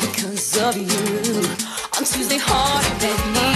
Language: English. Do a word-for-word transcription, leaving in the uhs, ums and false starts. because of you. On Tuesday, harder than me.